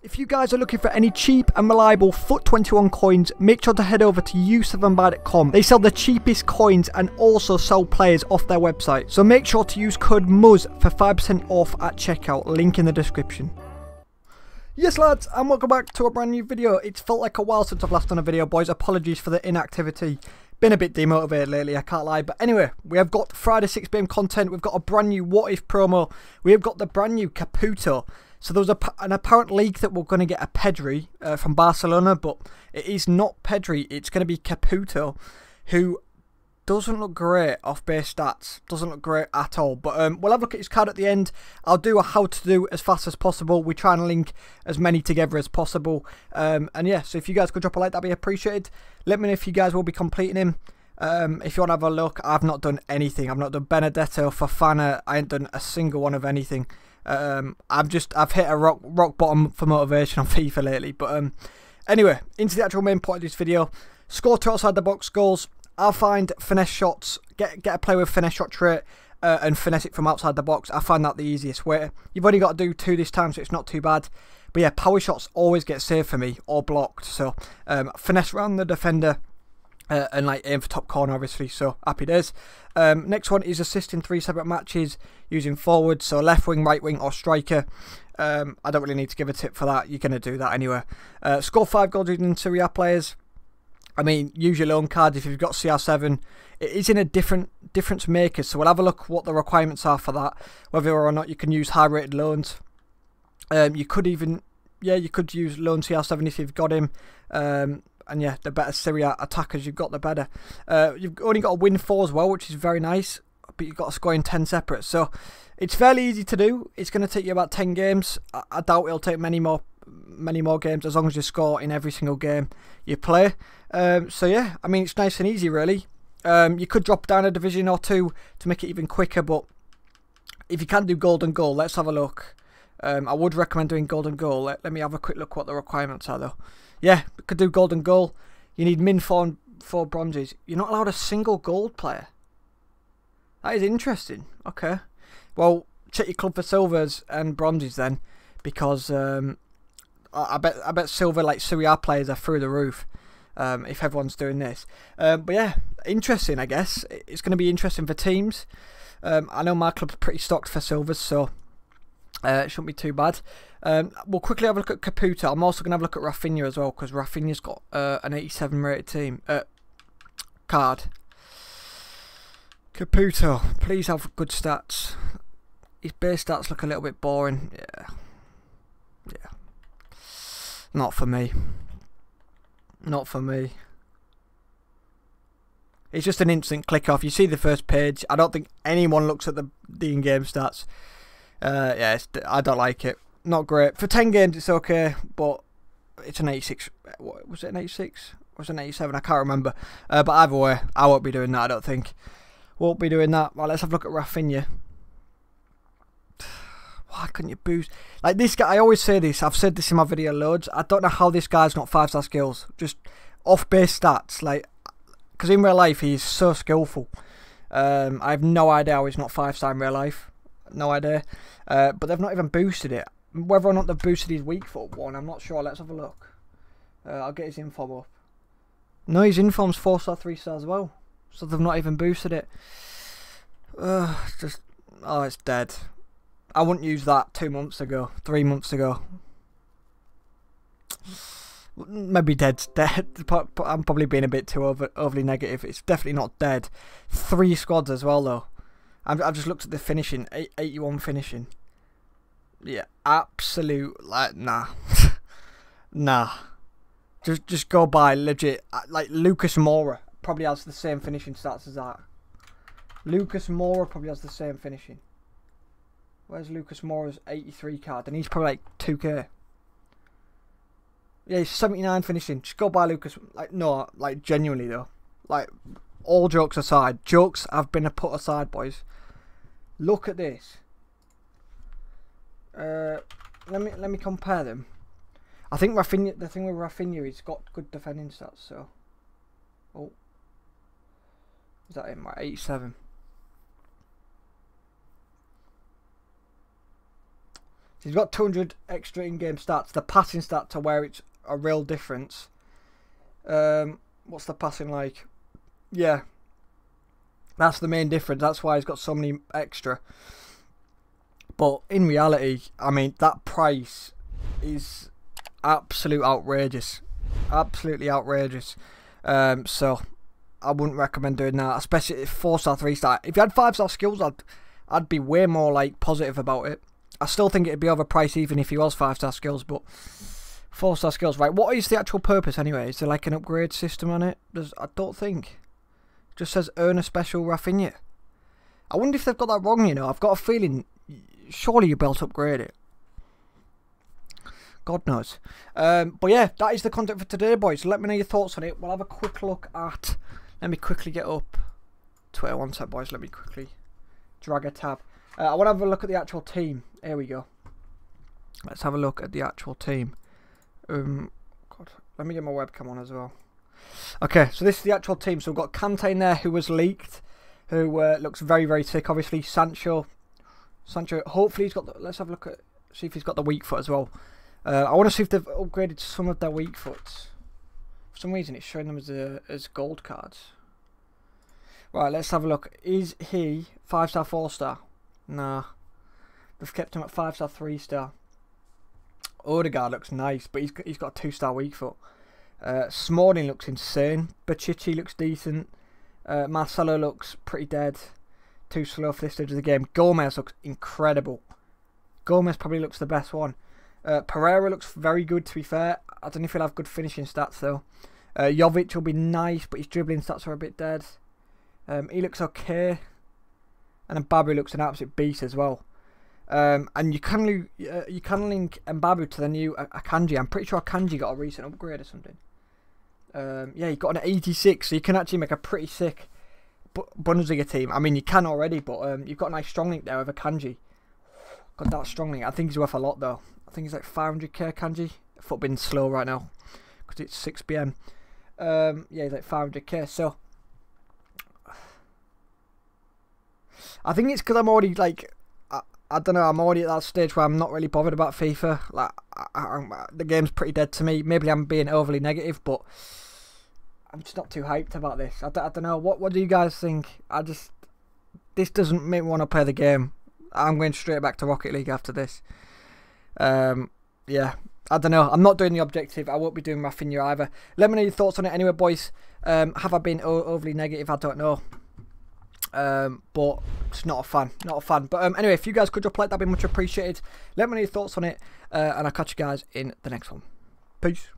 If you guys are looking for any cheap and reliable FUT21 coins, make sure to head over to use7buy.com. They sell the cheapest coins and also sell players off their website. So make sure to use code MUZ for 5% off at checkout, link in the description. Yes lads, and welcome back to a brand new video. It's felt like a while since I've last done a video, boys. Apologies for the inactivity. Been a bit demotivated lately, I can't lie. But anyway, we have got Friday 6pm content. We've got a brand new What If promo. We have got the brand new Caputo. So there was an apparent leak that we're going to get a Pedri from Barcelona, but it is not Pedri. It's going to be Caputo, who doesn't look great off base stats, doesn't look great at all, but we'll have a look at his card at the end. I'll do a how to do as fast as possible. We try and link as many together as possible, and yeah, so if you guys could drop a like, that'd be appreciated. Let me know if you guys will be completing him. If you want to have a look, I've not done anything. I've not done Benedetto, Fofana. I ain't done a single one of anything. I've hit a rock bottom for motivation on FIFA lately, but anyway, into the actual main point of this video. Score two outside the box goals. I'll find finesse shots, get a play with finesse shot trait, and finesse it from outside the box. I find that the easiest way. You've only got to do two this time, so it's not too bad. But yeah, power shots always get saved for me or blocked. So finesse around the defender and like aim for top corner, obviously. So happy days. Next one is assist in 3 separate matches using forward, so left wing, right wing, or striker. I don't really need to give a tip for that. You're gonna do that anyway. Score 5 goals using Serie A players. I mean, use your loan cards if you've got CR7. It is in a difference maker, so we'll have a look what the requirements are for that. Whether or not you can use high-rated loans. You could even, yeah, you could use loan CR7 if you've got him. And yeah, the better Serie A attackers you've got, the better. You've only got a win 4 as well, which is very nice. But you've got to score in 10 separate, so it's fairly easy to do. It's going to take you about 10 games. I doubt it'll take many more games, as long as you score in every single game you play. So yeah, I mean, it's nice and easy really. You could drop down a division or two to make it even quicker, but if you can do golden goal, let's have a look. I would recommend doing golden goal. Let me have a quick look what the requirements are though. Yeah, you could do golden goal. You need min 4 bronzes. You're not allowed a single gold player. That is interesting. Okay, well, check your club for silvers and bronzes then, because I bet silver like Serie A players are through the roof if everyone's doing this. But yeah, interesting, I guess. It's going to be interesting for teams. I know my club's pretty stocked for silvers, so it shouldn't be too bad. We'll quickly have a look at Caputo. I'm also going to have a look at Rafinha as well, because Rafinha's got an 87 rated team card. Caputo, please have good stats. His base stats look a little bit boring. Yeah. Yeah. Not for me. Not for me. It's just an instant click off. You see the first page. I don't think anyone looks at the in-game stats. Yeah, I don't like it. Not great. For 10 games, it's okay, but it's an 86. What, was it an 86? Was it an 87? I can't remember. But either way, I won't be doing that, I don't think. Won't be doing that. Right, let's have a look at Rafinha. Why couldn't you boost? Like this guy, I always say this. I've said this in my video loads. I don't know how this guy's not 5-star skills. Just off-base stats. Like, because in real life, he's so skillful. I have no idea how he's not 5-star in real life. No idea. But they've not even boosted it. Whether or not they've boosted his weak foot one, I'm not sure. Let's have a look. I'll get his inform up. No, his inform's 4-star, 3-star as well. So they've not even boosted it. Just, oh, it's dead. I wouldn't use that 2 months ago, 3 months ago. Maybe dead's dead. I'm probably being a bit too overly negative. It's definitely not dead. 3 squads as well though. I've just looked at the finishing, 81 finishing. Yeah, absolute like nah, nah. Just go by legit. Like Lucas Moura probably has the same finishing stats as that. Lucas Moura probably has the same finishing. Where's Lucas Moura's 83 card? And he's probably like 2k. Yeah, he's 79 finishing. Just go by Lucas. Like, no, like, genuinely, though. Like, all jokes aside. Jokes have been put aside, boys. Look at this. Let me compare them. I think Rafinha, the thing with Rafinha, he's got good defending stats, so. Oh. Is that him? Right, 87. He's got 200 extra in-game stats. The passing stats are where it's a real difference. What's the passing like? Yeah. That's the main difference. That's why he's got so many extra. But in reality, I mean, that price is absolute outrageous. Absolutely outrageous. So I wouldn't recommend doing that, especially if 4-star, 3-star. If you had 5-star skills, I'd be way more like positive about it. I still think it'd be overpriced even if he was 5-star skills, but 4-star skills, right? What is the actual purpose anyway? Is there like an upgrade system on it? I don't think. It just says earn a special Rafinha. I wonder if they've got that wrong. You know, I've got a feeling. Surely you're built to upgrade it. God knows. But yeah, that is the content for today, boys. Let me know your thoughts on it. We'll have a quick look at... Let me quickly get up Twitter one sec, boys. Let me quickly drag a tab. I want to have a look at the actual team. Here we go. Let's have a look at the actual team. God, let me get my webcam on as well. Okay, so this is the actual team. So we've got Kanté in there, who was leaked, who looks very, very thick. Obviously, Sancho. Hopefully, he's got... let's have a look at... see if he's got the weak foot as well. I want to see if they've upgraded some of their weak foots. For some reason, it's showing them as gold cards. Right, let's have a look. Is he 5-star, 4-star? Nah. They've kept him at 5-star, 3-star. Odegaard looks nice, but he's got a 2-star weak foot. Smalling looks insane. Bacicci looks decent. Marcelo looks pretty dead. Too slow for this stage of the game. Gomez looks incredible. Gomez probably looks the best one. Pereira looks very good, to be fair. I don't know if he'll have good finishing stats, though. Jovic will be nice, but his dribbling stats are a bit dead. He looks okay. And Mbabu looks an absolute beast as well. And you can link Mbabu to the new Akanji. I'm pretty sure Akanji got a recent upgrade or something. Yeah, he got an 86, so you can actually make a pretty sick Bundesliga team. I mean, you can already, but you've got a nice strong link there with Akanji. Got that strong link. I think he's worth a lot, though. I think he's like 500k Kanji. Foot being slow right now because it's 6 PM. Yeah, he's like 500k. So I think it's because I'm already like I don't know. I'm already at that stage where I'm not really bothered about FIFA. Like the game's pretty dead to me. Maybe I'm being overly negative, but I'm just not too hyped about this. I don't know. What do you guys think? This doesn't make me want to play the game. I'm going straight back to Rocket League after this. Yeah, I don't know. I'm not doing the objective. I won't be doing Rafinha either. Let me know your thoughts on it anyway, boys. Have I been overly negative? I don't know. But it's not a fan. Not a fan. But anyway, if you guys could drop a like, that'd be much appreciated. Let me know your thoughts on it. And I'll catch you guys in the next one. Peace.